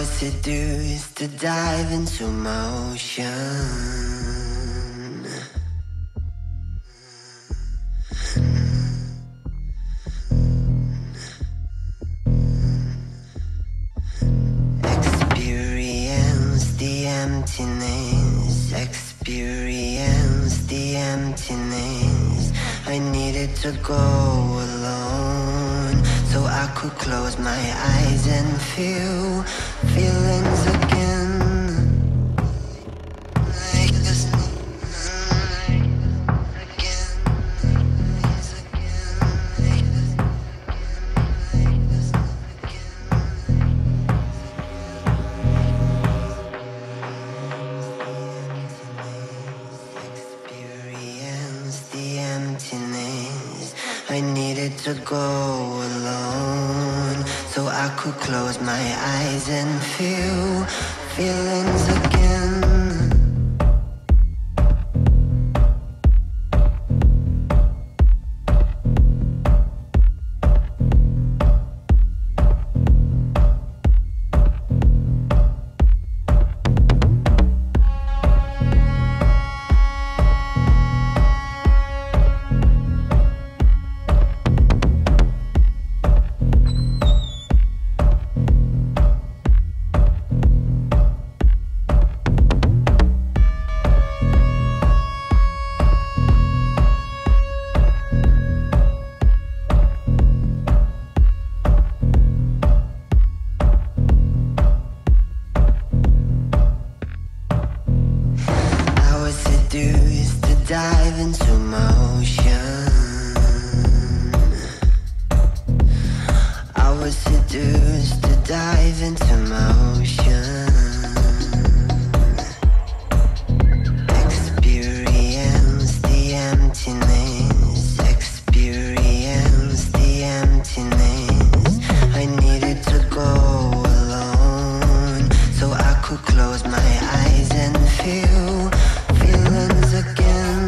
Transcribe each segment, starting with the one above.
always to do is to dive into motion. Experience the emptiness, experience the emptiness. I needed to go alone, so I could close my eyes and feel feelings again. Experience the emptiness. I needed to go so I could close my eyes and feel feelings again. Dive into motion. All we should do is to dive into motion. Experience the emptiness, experience the emptiness. I needed to go alone, so I could close my eyes and feel feelings again.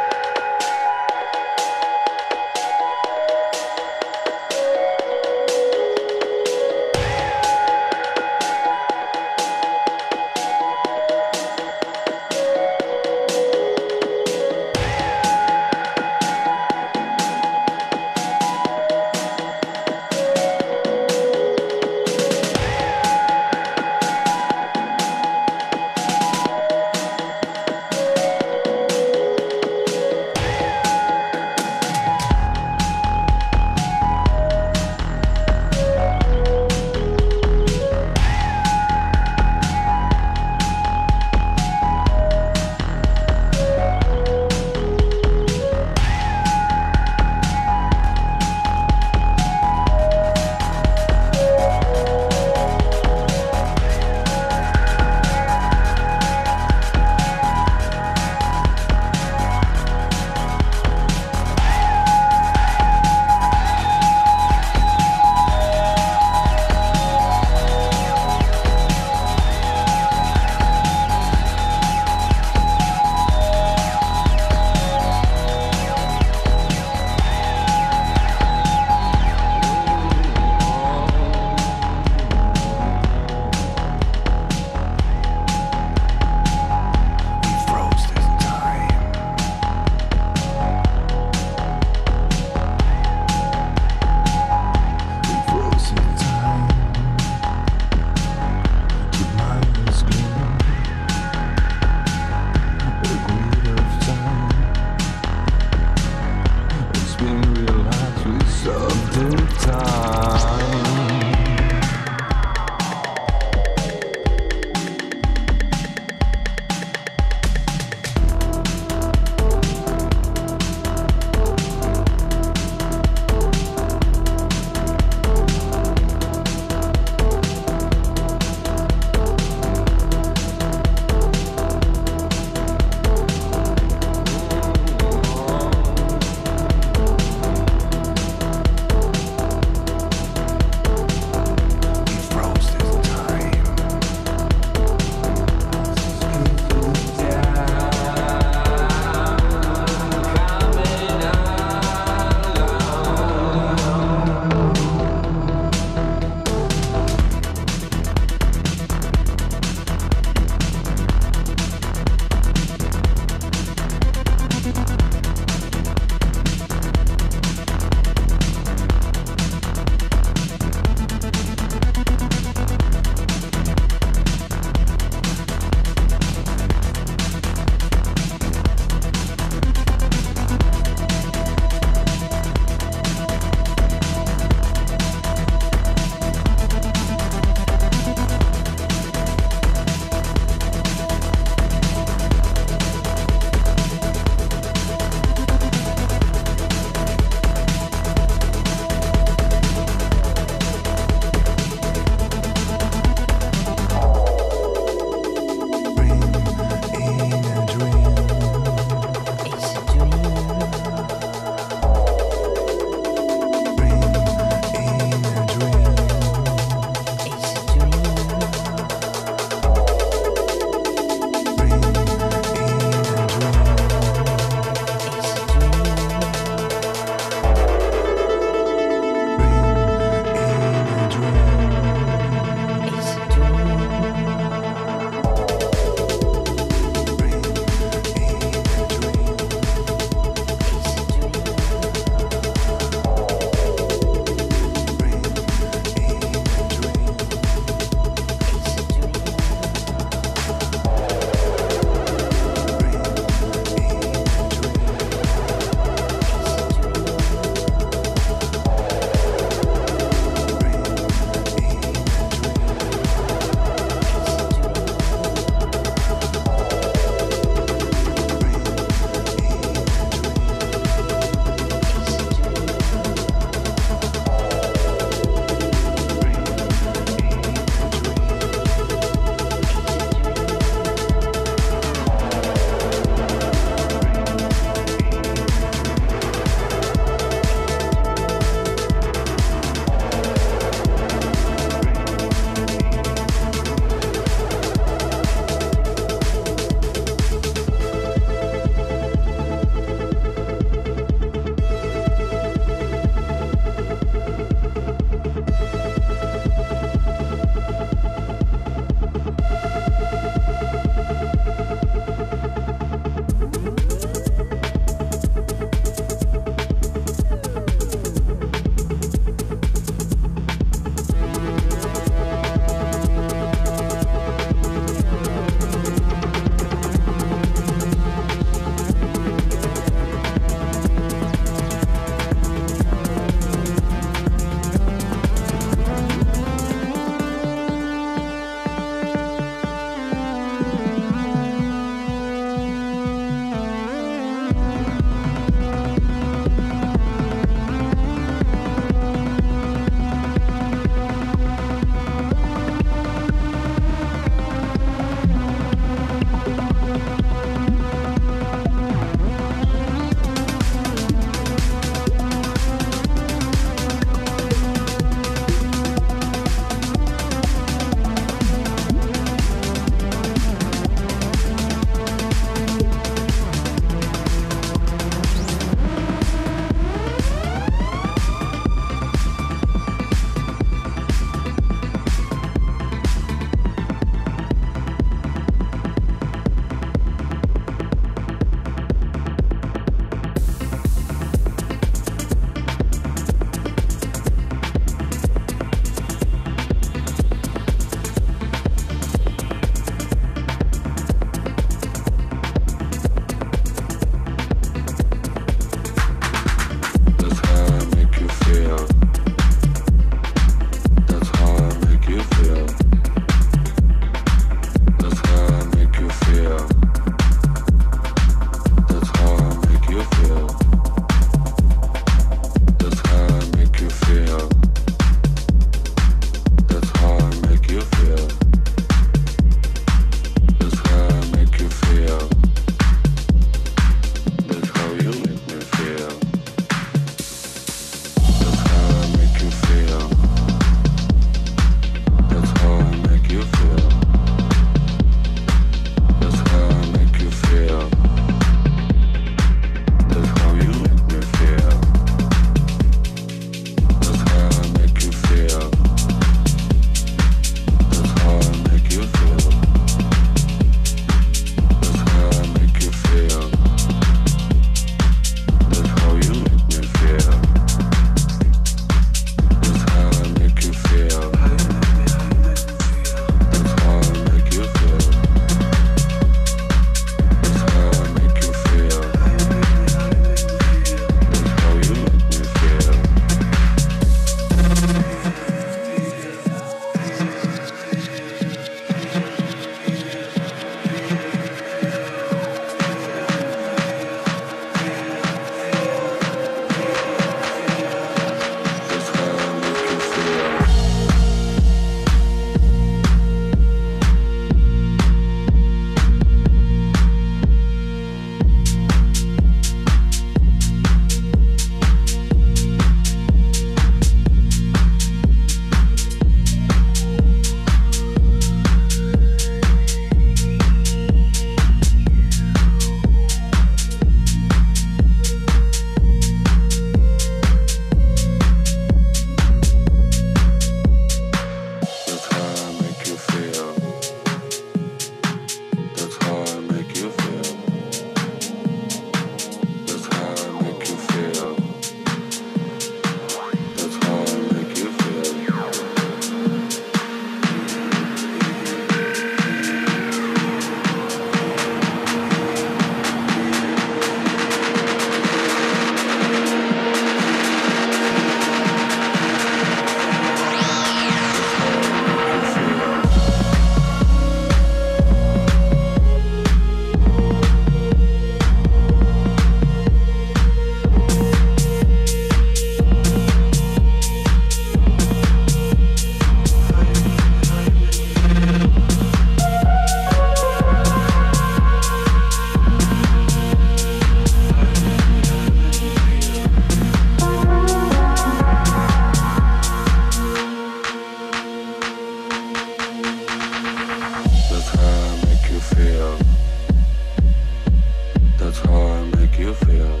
you feel.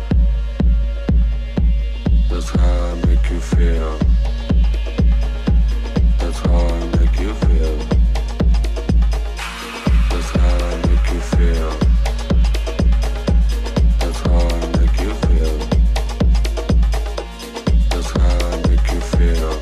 That's how I make you feel. That's how I make you feel. That's how I make you feel. That's how I make you feel. That's how I make you feel.